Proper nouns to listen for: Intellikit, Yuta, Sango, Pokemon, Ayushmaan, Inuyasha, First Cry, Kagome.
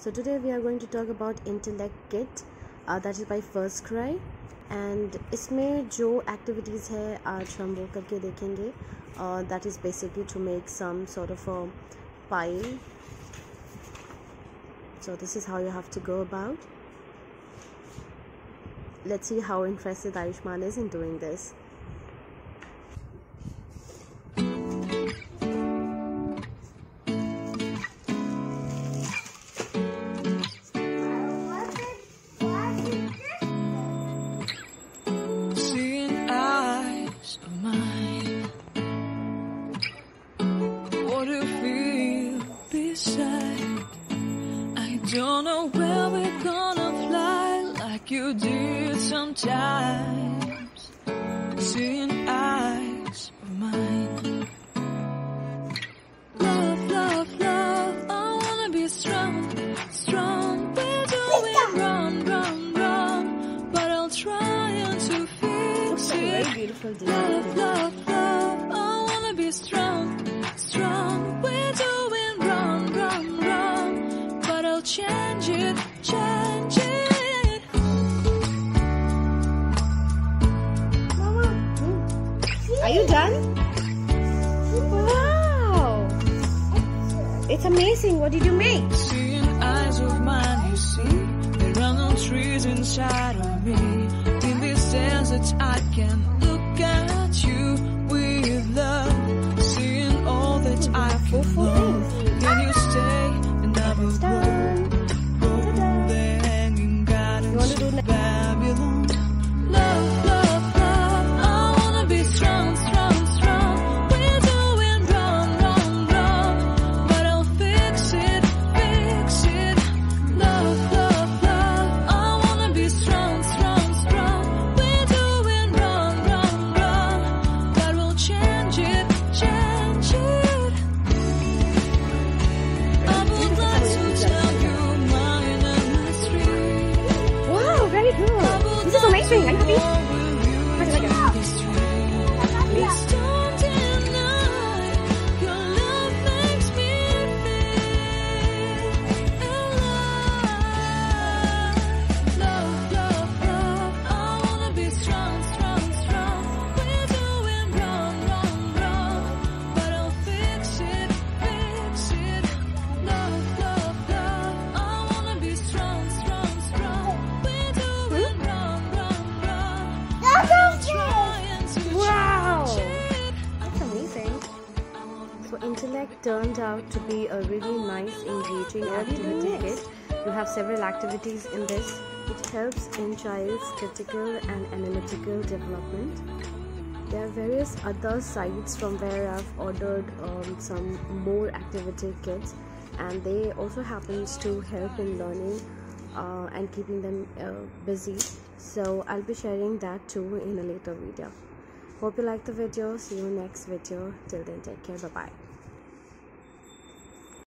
So today we are going to talk about Intellikit that is by First Cry, and इसमें जो activities है आज हम वो करके देखेंगे. That is basically to make some sort of a pile. So this is how you have to go about. Let's see how interested Ayushmaan is in doing this. Don't know where we're gonna fly like you did sometimes. Seeing eyes of mine. Love, love, love. I wanna be strong, strong. We're doing wrong, wrong, wrong. But I'll try and to fix it. Love, love, love. I wanna be strong, strong. We're doing wrong, wrong, wrong. But I'll change it, change it. Mama, are you done? Wow! It's amazing. What did you make? Seeing eyes of mine, you see, there are no trees inside of me. In this desert, I can look at you with love. Seeing all that I can love. Can you stay and never go? Intellect turned out to be a really nice, engaging activity kit. You have several activities in this. It helps in child's critical and analytical development. There are various other sites from where I've ordered some more activity kits, and they also happens to help in learning and keeping them busy. So I'll be sharing that too in a later video. Hope you liked the video. See you next video. Till then, take care. Bye-bye.